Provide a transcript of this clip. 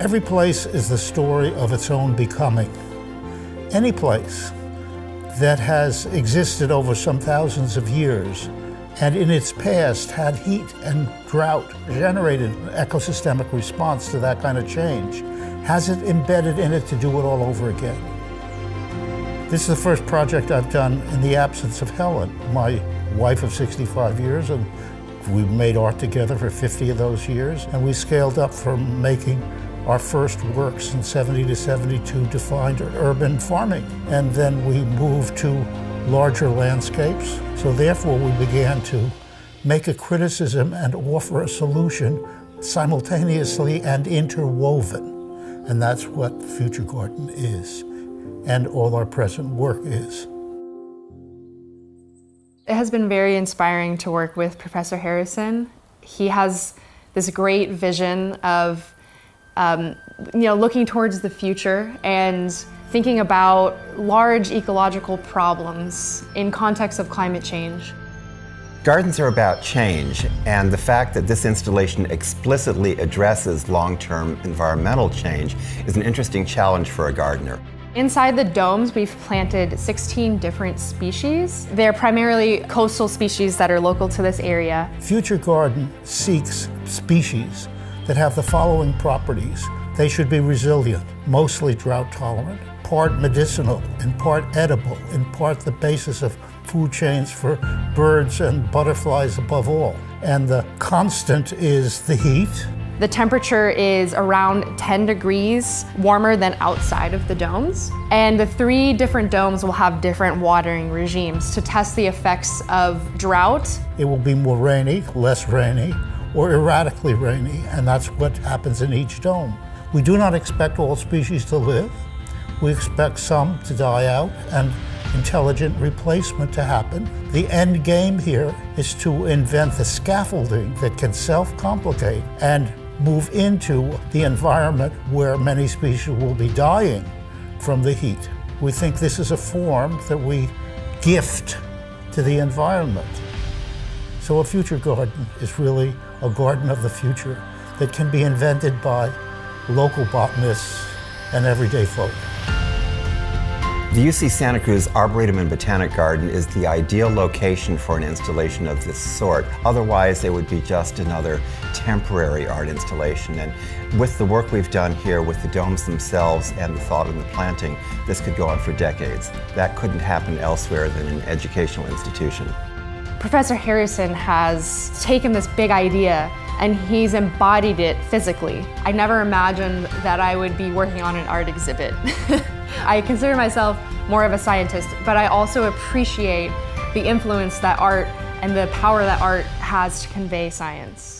Every place is the story of its own becoming. Any place that has existed over some thousands of years and in its past had heat and drought generated an ecosystemic response to that kind of change has it embedded in it to do it all over again. This is the first project I've done in the absence of Helen, my wife of 65 years, and we made art together for 50 of those years, and we scaled up from making our first works in 70 to 72 defined urban farming. And then we moved to larger landscapes. So therefore we began to make a criticism and offer a solution simultaneously and interwoven. And that's what Future Garden is and all our present work is. It has been very inspiring to work with Professor Harrison. He has this great vision of looking towards the future and thinking about large ecological problems in context of climate change. Gardens are about change, and the fact that this installation explicitly addresses long-term environmental change is an interesting challenge for a gardener. Inside the domes, we've planted 16 different species. They're primarily coastal species that are local to this area. Future Garden seeks species that have the following properties. They should be resilient, mostly drought tolerant, part medicinal, in part edible, in part the basis of food chains for birds and butterflies above all. And the constant is the heat. The temperature is around 10 degrees warmer than outside of the domes. And the three different domes will have different watering regimes to test the effects of drought. It will be more rainy, less rainy, or erratically rainy, and that's what happens in each dome. We do not expect all species to live. We expect some to die out and intelligent replacement to happen. The end game here is to invent the scaffolding that can self-complicate and move into the environment where many species will be dying from the heat. We think this is a form that we gift to the environment. So a future garden is really a garden of the future that can be invented by local botanists and everyday folk. The UC Santa Cruz Arboretum and Botanic Garden is the ideal location for an installation of this sort. Otherwise, it would be just another temporary art installation. And with the work we've done here with the domes themselves and the thought of the planting, this could go on for decades. That couldn't happen elsewhere than an educational institution. Professor Harrison has taken this big idea and he's embodied it physically. I never imagined that I would be working on an art exhibit. I consider myself more of a scientist, but I also appreciate the influence that art and the power that art has to convey science.